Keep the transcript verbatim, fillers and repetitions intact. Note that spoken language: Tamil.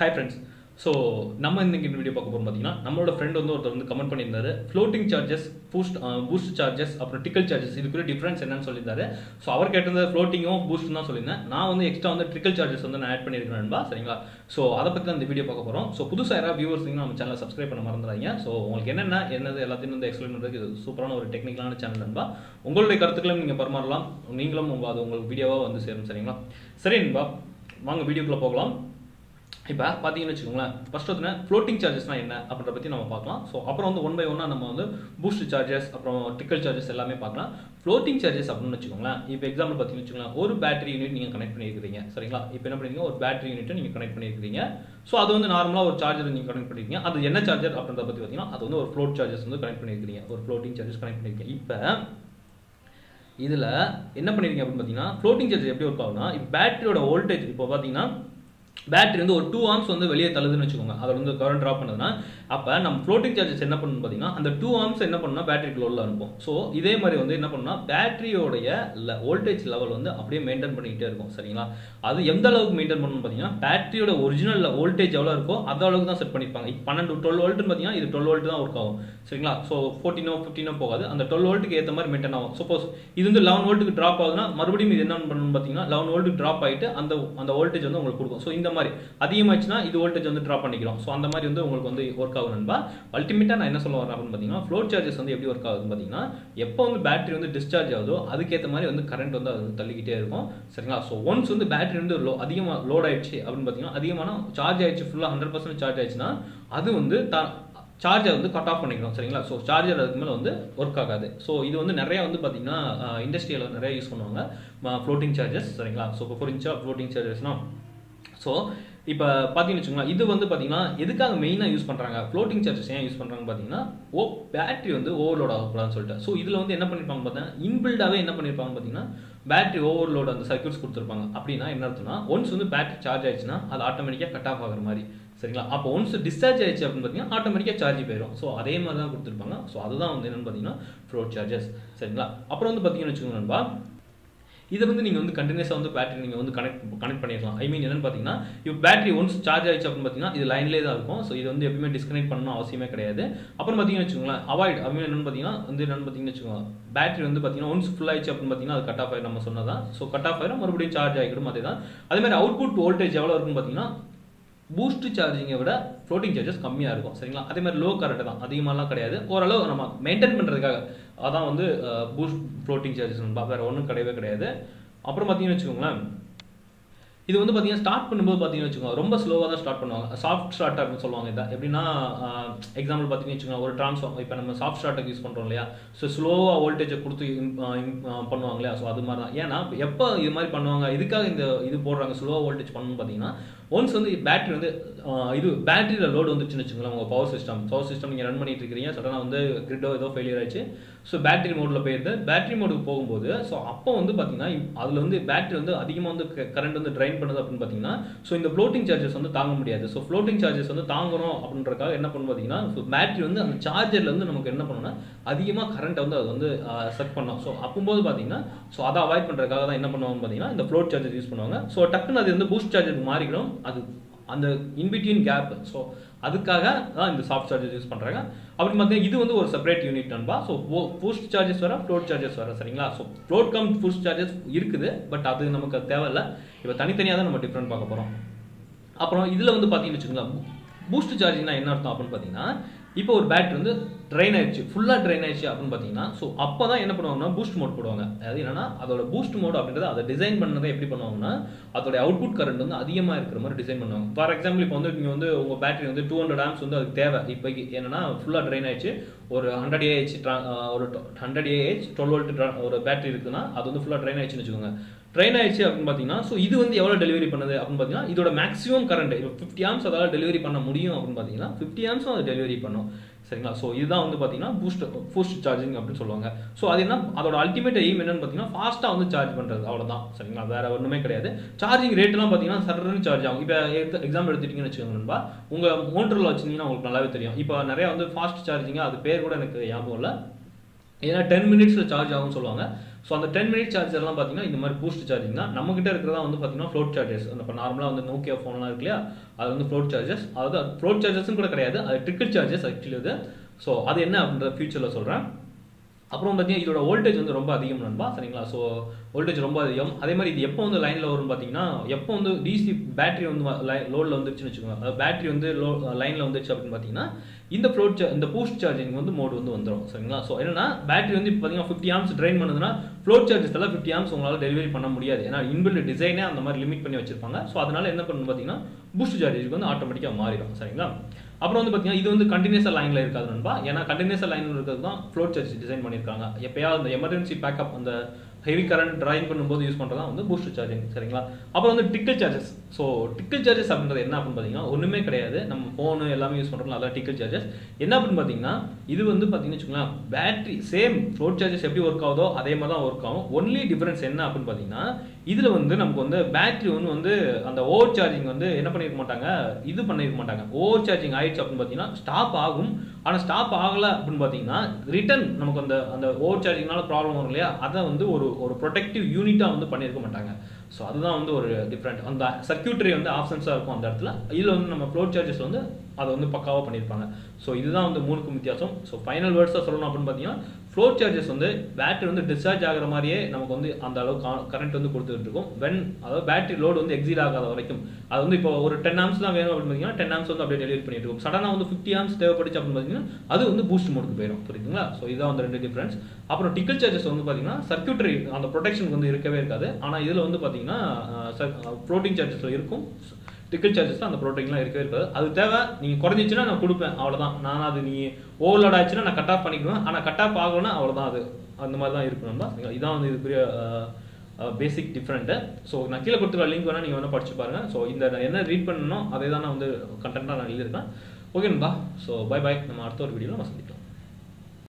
Hi friends, so நம்ம இன்னைக்கு இந்த வீடியோ பார்க்க போறோம் பாத்தீங்கன்னா நம்மளோட friend வந்து ஒருத்தர் வந்து கமெண்ட் பண்ணியிருந்தாரு floating charges boost boost charges அப்புறம் trickle charges இதுக்குள்ள டிஃபரன்ஸ் என்னன்னு சொல்லியிருந்தாரு சோ அவர் கேட்டது floatingம் boostம் தான் சொல்லினேன் நான் வந்து எக்ஸ்ட்ரா வந்து trickle charges வந்து நான் ஆட் பண்ணிருக்கேன் நண்பா சரிங்களா சோ அத பத்தி தான் இந்த வீடியோ பார்க்க போறோம் சோ புதுசா யாரா viewers நீங்க நம்ம சேனலை subscribe பண்ண மறந்துடாதீங்க சோ உங்களுக்கு என்னன்னா என்னது எல்லாத்தையும் வந்து எக்ஸ்பிளைன் பண்றதுக்கு இது சூப்பரான ஒரு டெக்னிக்கலான சேனல் நண்பா உங்களுடைய கருத்துக்களை நீங்க பரிமாறலாம் நீங்களும் அது உங்களுக்கு வீடியோவா வந்து சேரும் சரிங்களா சரி நண்பா வாங்க வீடியோக்குள்ள போகலாம் இப்போ பாத்தீங்கன்னா வெச்சுக்கோங்களேன் ஃபர்ஸ்ட் வந்து floating chargesனா என்ன அப்படிங்கற பத்தி நாம பார்க்கலாம் சோ அப்புறம் வந்து one by one நம்ம வந்து boost charges அப்புறம் trickle charges எல்லாமே பார்க்கலாம் floating charges அப்படினு வெச்சுக்கோங்களேன் இப்போ எக்ஸாம்பிள் பாத்தீங்கன்னா வெச்சுக்கோங்களேன் ஒரு பேட்டரி யூனிட் நீங்க கனெக்ட் பண்ணியிருக்கீங்க சரிங்களா இப்போ என்ன பண்றீங்க ஒரு பேட்டரி யூனிட்ட நீங்க கனெக்ட் பண்ணியிருக்கீங்க சோ அது வந்து நார்மலா ஒரு சார்ஜர் நீங்க கனெக்ட் பண்ணியிருக்கீங்க அது என்ன சார்ஜர் அப்படிங்கற பத்தி பாத்தீங்கன்னா அது வந்து ஒரு float charges வந்து கனெக்ட் பண்ணியிருக்கீங்க ஒரு floating charges கனெக்ட் பண்ணியிருக்கீங்க இப்போ இதுல என்ன பண்ணிருக்கீங்க அப்படினு பாத்தீங்கன்னா floating charges எப்படி வர்க் ஆகும்னா இப்போ பேட்டரியோட வோல்டேஜ் இப்போ பாத்தீங்கன்னா Battery is two amps on the value of the current drop. Now, floating charges are two amps on the battery. So, this is the battery voltage level. That is the battery original voltage. That is set twelve volt. twelve volt. So, fourteen or fifteen. And twelve volt maintain. Suppose this is eleven volt drop. eleven volt drop and the voltage is going to இந்த மாதிரி அதிகமாச்சுனா இது வோல்டேஜ் வந்து டிராப் பண்ணிக்கிறோம் சோ அந்த மாதிரி வந்து உங்களுக்கு வந்து வர்க் ஆகும் நண்பா அல்டிமேட்டா நான் என்ன சொல்ல வரேன் அப்படினு பாத்தீங்கன்னா float charges வந்து எப்படி வர்க் ஆகுதுன்னு பாத்தீங்கன்னா எப்ப வந்து பேட்டரி வந்து டிஸ்சார்ஜ் ஆகுதோ அதுக்கு ஏத்த மாதிரி வந்து கரண்ட் வந்து அது தள்ளிக்கிட்டே இருக்கும் சரிங்களா சோ once வந்து பேட்டரி வந்து லோ அதிகமா லோட் ஆயிடுச்சு அப்படினு பாத்தீங்கன்னா அதிகமான சார்ஜ் ஆயிடுச்சு ஃபுல்லா one hundred percent சார்ஜ் ஆயிடுச்சுனா அது வந்து Charger வந்து கட் ஆஃப் பண்ணிக்கிறோம் சரிங்களா சோ சார்ஜர் அதுக்கு மேல வந்து வர்க் ஆகாது சோ இது வந்து நிறைய வந்து பாத்தீங்கன்னா இண்டஸ்ட்ரியல்ல நிறைய யூஸ் பண்ணுவாங்க floating charges சரிங்களா சோ four inch floating chargesனா சோ இப்போ பாத்தீங்க வெச்சுங்களா இது வந்து பாத்தீங்கன்னா எதுக்காக மெயினா யூஸ் பண்றாங்க floating charges ஏன் யூஸ் பண்றாங்க பாத்தீங்கன்னா ஓ பேட்டரி வந்து ஓவர்லோட் ஆகக்கூடாதுன்னு சொல்லிட்டு சோ இதுல வந்து என்ன பண்ணிருப்பாங்க பார்த்தா இன்பில்டாவே என்ன பண்ணிருப்பாங்க பாத்தீங்கன்னா பேட்டரி ஓவர்லோட் அந்த சர்க்யூட்ஸ் கொடுத்திருப்பாங்க அப்படினா என்ன அர்த்தம்னா once வந்து பேட்டரி சார்ஜ் ஆயிடுச்சுனா அது ஆட்டோமேட்டிக்கா கட் ஆஃப் ஆகுற மாதிரி சரிங்களா அப்ப once டிஸ்சார்ஜ் ஆயிச்சு அப்படினு பாத்தீங்கன்னா ஆட்டோமேட்டிக்கா சார்ஜ் போயிடும் சோ அதே மாதிரி தான் கொடுத்திருப்பாங்க சோ அதுதான் வந்து என்னன்னு பாத்தீங்கன்னா float charges சரிங்களா அப்புறம் வந்து பாத்தீங்க வெச்சுங்க நண்பா இது வந்து நீங்க வந்து கண்டினியூஸா வந்து பேட்டரி நீங்க வந்து கனெக்ட் கனெக்ட் பண்ணிரலாம் ஐ மீன் என்னன்னு பாத்தீங்கன்னா இப் பேட்டரி once சார்ஜ் ஆயிச்சு அப்படினு பாத்தீங்கன்னா இது லைன்லயே தான் இருக்கும் சோ இது வந்து எப்பவுமே டிஸ்கனெக்ட் பண்ணனும் அவசியமே கிடையாது அப்புறம் பாத்தீங்க வெச்சுங்களா அவாய்ட் ஐ மீன் என்னன்னு பாத்தீங்கன்னா வந்து என்னன்னு பாத்தீங்க வெச்சுங்க பேட்டரி வந்து பாத்தீங்கன்னா once full ஆயிச்சு அப்படினு பாத்தீங்கன்னா அது கட் ஆஃப் ஆயிடும் நம்ம சொன்னதா சோ கட் ஆஃப் ஆயிடும் மறுபடியும் சார்ஜ் ஆயிடும் அதேதான் அதே மாதிரி அவுட்புட் வோல்டேஜ் எவ்வளவு இருக்குன்னு பாத்தீங்கன்னா boost charging விட floating charges கம்மியா இருக்கும் சரிங்களா அதே மாதிரி low current தான் அதிகமாலாம் கிடையாது ஓரளவு நம்ம மெயின்டெய்ன் பண்றதுக்காக அதான் வந்து boost floating charges வேற ஒண்ணும் கிடையவே கிடையாது அப்புறம் பாத்தீங்கன்னா வெச்சுக்கோங்களா இது வந்து பாத்தீங்கன்னா ஸ்டார்ட் பண்ணும்போது பாத்தீங்கன்னா வெச்சுக்கோங்க ரொம்ப ஸ்லோவா தான் ஸ்டார்ட் பண்ணுவாங்க சாஃப்ட் ஸ்டார்ட் அப்படி சொல்வாங்க இத எப்படினா எக்ஸாம்பிள் பாத்தீங்கன்னா வெச்சுக்கோங்க ஒரு டிரான்ஸ்ஃபார்மர் இப்போ நம்ம சாஃப்ட் ஸ்டார்ட் யூஸ் பண்றோம் இல்லையா சோ ஸ்லோவா வோல்டேஜ் கொடுத்து பண்ணுவாங்க இல்லையா சோ அது மாதிரி தான் ஏனா எப்ப இது மாதிரி பண்ணுவாங்க இதுக்காக இந்த இது போடுறாங்க ஸ்லோவா வோல்டேஜ் பண்ணனும் பாத்தீங்கன்னா once வந்து பேட்டரி வந்து இது பேட்டரியில லோட் வந்துச்சுன்னு வெச்சுக்கோங்க உங்க பவர் சிஸ்டம் பவர் சிஸ்டம் நீங்க ரன் பண்ணிட்டு இருக்கீங்க சடனா வந்து கிரிட் ஏதோ ஃபெயிலியர் ஆயிச்சு சோ பேட்டரி மோட்ல போயிடுது பேட்டரி மோடுக்கு போகும்போது சோ அப்போ வந்து பாத்தீங்கன்னா அதுல வந்து பேட்டரி வந்து அதிகமா வந்து கரண்ட் வந்து ட்ரைன் பண்ணுது அப்படினு பாத்தீங்கன்னா சோ இந்த floating charges வந்து தாங்க முடியாது சோ floating charges வந்து தாங்கணும் அப்படின்றதுக்காக என்ன பண்ணு பாத்தீங்கன்னா சோ பேட்டரி வந்து அந்த சார்ஜர்ல இருந்து நமக்கு என்ன பண்ணும்னா அதிகமா கரண்ட் வந்து அது வந்து செட் பண்ணும் சோ அப்பம்போது பாத்தீங்கன்னா சோ அத அவாய்ட் பண்றதுக்காக தான் என்ன பண்ணுவாங்க பாத்தீங்கன்னா இந்த float charges யூஸ் பண்ணுவாங்க சோ டக்குன்னு அது வந்து பூஸ்ட் சார்ஜருக்கு மாறிடும் அது அந்த in between gap சோ அதுக்காக தான் இந்த சாஃப்ட் சார்ஜஸ் யூஸ் பண்றாங்க அப்படி மத்த இது வந்து ஒரு செப்பரேட் யூனிட் நண்பா சோ பூஸ்ட் சார்ஜஸ் வர float சார்ஜஸ் வர சரிங்களா so float cum boost charges இருக்குது பட் அது நமக்கு தேவை இல்ல இப்போ தனித்தனியா தான் நம்ம டிஃபரன்ட் பார்க்க போறோம் அப்புறம் இதுல வந்து பாத்தீங்கன்னா வெச்சுக்கலாம் boost chargingனா என்ன அர்த்தம் அப்படினு பாத்தீங்கன்னா இப்போ ஒரு பேட்டரி வந்து ட்ரைன் ஆயிடுச்சு ஃபுல்லா ட்ரைன் ஆயிடுச்சு அப்படினு பாத்தீங்கன்னா சோ அப்பதான் என்ன பண்ணுவாங்கன்னா பூஸ்ட் மோட் போடுவாங்க அது என்னன்னா அதோட பூஸ்ட் மோட் அப்படிங்கறது அதை டிசைன் பண்ணதை எப்படி பண்ணுவாங்கன்னா அதோட அவுட்புட் கரண்ட் வந்து அதிகமா இருக்கிற மாதிரி டிசைன் பண்ணுவாங்க ஃபார் எக்ஸாம்பிள் இப்போ வந்து நீங்க வந்து உங்க பேட்டரி வந்து two hundred amps வந்து அதுக்கு தேவை இப்போ என்னன்னா ஃபுல்லா ட்ரைன் ஆயிடுச்சு ஒரு one hundred A H ஒரு one hundred A H twelve volt ஒரு பேட்டரி இருக்குன்னா அது வந்து ஃபுல்லா ட்ரைன் ஆயிடுச்சுன்னு வெச்சுக்கோங்க ட்ரைன் ஆயிடுச்சு அப்படினு பாத்தீங்கன்னா சோ இது வந்து எவ்வளவு டெலிவரி பண்ணுது அப்படினு பாத்தீங்கன்னா இதோட மேக்ஸिमम கரண்ட் fifty amps அதால டெலிவரி பண்ண முடியும் அப்படினு பாத்தீங்கன்னா fifty amps அது டெலிவரி பண்ணும் சரிங்களா சோ இதுதான் வந்து பாத்தீங்கன்னா பூஸ்ட் பூஸ்ட் சார்ஜிங் அப்படினு சொல்வாங்க சோ அது என்ன அதோட அல்டிமேட் எய்ம் என்னன்னு பாத்தீங்கன்னா ஃபாஸ்டா வந்து சார்ஜ் பண்றது அவ்வளவுதான் சரிங்களா வேற ஒண்ணுமே கிடையாது சார்ஜிங் ரேட்லாம் பாத்தீங்கன்னா சரன்னு சார்ஜ் ஆகும் இப்போ எக்ஸாம்பிள் எடுத்துட்டீங்கன்னு வெச்சுக்கோங்கன்பா உங்க மோட்டர்ல வச்சிருந்தீங்கன்னா உங்களுக்கு நல்லாவே தெரியும் இப்போ நிறைய வந்து ஃபாஸ்ட் சார்ஜிங் அது பேர் கூட எனக்கு ஞாபகம் இல்ல ஏன்னா ten minutes ல சார்ஜ் ஆகும்னு சொல்வாங்க So on the ten minute charge எல்லாம் பாத்தீங்கன்னா இந்த மாதிரி பூஸ்ட் சார்ஜிங் தான் நம்ம கிட்ட இருக்குறதா வந்து பாத்தீங்கன்னா float charges நம்ம நார்மலா வந்து Nokia phone லாம் இருக்குல அது வந்து float charges அது float charges கூட கிடையாது அது trickle charges actually அது சோ அது என்ன அப்படிங்கற ஃபியூச்சர்ல சொல்றேன் அப்புறம் பாத்தீங்கன்னா இதோட வோல்டேஜ் வந்து ரொம்ப அதிகம் நண்பா சரிங்களா சோ வோல்டேஜ் ரொம்ப அதிகம் அதே மாதிரி இது எப்போ வந்து லைன்ல வரும் பாத்தீங்கன்னா எப்போ வந்து டிசி பேட்டரி வந்து லோட்ல வந்துருச்சுன்னு வெச்சுக்கோங்க அது பேட்டரி வந்து லைன்ல வந்துச்சு அப்படி பாத்தீங்கன்னா இந்த float இந்த பூஸ்ட் சார்ஜிங் வந்து மோட் வந்து வந்துரும் சரிங்களா சோ என்னன்னா பேட்டரி வந்து இப்ப பாத்தீங்கன்னா fifty amps ட்ரைன் பண்ணுதுனா float charges எல்லாம் fifty amps உங்களால டெலிவரி பண்ண முடியாது ஏன்னா இன்பில்ட் டிசைனே அந்த மாதிரி லிமிட் பண்ணி வச்சிருப்பாங்க சோ அதனால என்ன பண்ணனும் பாத்தீங்கன்னா பூஸ்ட் சார்ஜிங்க்கு வந்து ஆட்டோமேட்டிக்கா மாறிடும் சரிங்களா அப்புறம் வந்து பாத்தீங்கன்னா இது வந்து கண்டினியூஸா லைன்ல இருக்காது நண்பா ஏன்னா கண்டினியூஸா லைன்ல இருக்குறது தான் float charge டிசைன் பண்ணிருக்காங்க எப்பயாவது அந்த எமர்ஜென்சி பேக்கப் அந்த heavy current டிரைவ் பண்ணும்போது யூஸ் பண்றதா வந்து பூஸ்ட் சார்ஜிங் சரிங்களா அப்புறம் வந்து trickle charges so trickle charges அப்படிங்கிறது என்ன அப்படினு பாத்தீங்கன்னா ஒண்ணுமே கிடையாது நம்ம phone எல்லாமே யூஸ் பண்றோம்ல அத டிக்கல் சார்ஜஸ் என்ன அப்படினு பாத்தீங்கன்னா இது வந்து பாத்தீங்கன்னா வெச்சுக்கலாம் பேட்டரி சேம் float சார்ஜஸ் எப்படி வர்க் ஆவுதோ அதே மாதிரி தான் வர்க் ஆகும் only difference என்ன அப்படினு பாத்தீங்கன்னா இதுல வந்து நமக்கு வந்து பேட்டரி ஒன்னு வந்து அந்த ஓவர் சார்ஜிங் வந்து என்ன பண்ணிருக்க மாட்டாங்க இது பண்ணிருக்க மாட்டாங்க ஓவர் சார்ஜிங் ஆயிடுச்சு அப்படினு பாத்தீங்கன்னா ஸ்டாப் ஆகும் ஆனா ஸ்டாப் ஆகல அப்படினு பாத்தீங்கன்னா ரிட்டர்ன் நமக்கு அந்த அந்த ஓவர் சார்ஜிங்னால ப்ராப்ளம் வரும் இல்லையா அத வந்து ஒரு ஒரு protective unit ஆ வந்து பண்ணிருக்க மாட்டாங்க சோ அதுதான் வந்து ஒரு டிஃபரண்ட் அந்த சர்க்யூட்டரி வந்து ஆப்ஷன்ஸா இருக்கும் அந்த இடத்துல இதுல வந்து நம்ம float charges வந்து அத வந்து பக்காவா பண்ணிருப்பாங்க சோ இதுதான் வந்து மூணுக்கும் வித்தியாசம் சோ ஃபைனல் வேர்ட்ஸா சொல்லணும் அப்படினு பாத்தீங்கன்னா float charges வந்து பேட்டரி வந்து டிஸ்சார்ஜ் ஆகற மாதிரியே நமக்கு வந்து அந்த அளவு கரண்ட் வந்து கொடுத்துட்டு இருக்கும் when அதாவது பேட்டரி லோட் வந்து எக்ஸீட் ஆகாத வரைக்கும் அது வந்து இப்போ ஒரு ten amps தான் வேணும் அப்படினு பாத்தீங்கன்னா ten amps வந்து அப்படியே டெலிவரி பண்ணிட்டு இருக்கும் சடனா வந்து fifty amps தேவைப்படுச்சு அப்படினு பாத்தீங்கன்னா அது வந்து பூஸ்ட் மோடுக்கு போயிடும் புரியுதுங்களா சோ இதுதான் வந்து ரெண்டு டிஃபரன்ஸ் அப்புறம் டிக்கல் சார்ஜஸ் வந்து பாத்தீங்கன்னா சர்க்யூட்டரி அந்த ப்ரொடெக்ஷன் வந்து இருக்கவே இருக்காது ஆனா இதுல வந்து பாத்தீங்கன்னா ஃப்ளோட்டிங் சார்ஜஸ்ல இருக்கும் டிக்கல் சார்ஜஸ் அந்த ப்ரோட்டீன்லாம் இருக்கவே இருக்காது அது தேவை நீங்க குறஞ்சிச்சுனா நான் கொடுப்பேன் அவ்வளவுதான் நான் அது நீ ஓவர்லோட் ஆச்சுனா நான் கட் ஆஃப் பண்ணிக்குவேன் ஆனா கட் ஆஃப் ஆகலனா அவ்வளவுதான் அது அந்த மாதிரி தான் இருக்கும் நம்ம இதான் வந்து இது பெரிய பேசிக் டிஃபரண்ட் சோ நான் கீழே கொடுத்துற லிங்க் வேணா நீங்க வேணா படிச்சு பாருங்க சோ இந்த என்ன ரீட் பண்ணனும் அதே தான் நான் வந்து கண்டென்ட்டா நான் எழுதி இருக்கேன் ஓகே நண்பா சோ பை பை நம்ம அடுத்த ஒரு வீடியோல சந்திக்கலாம்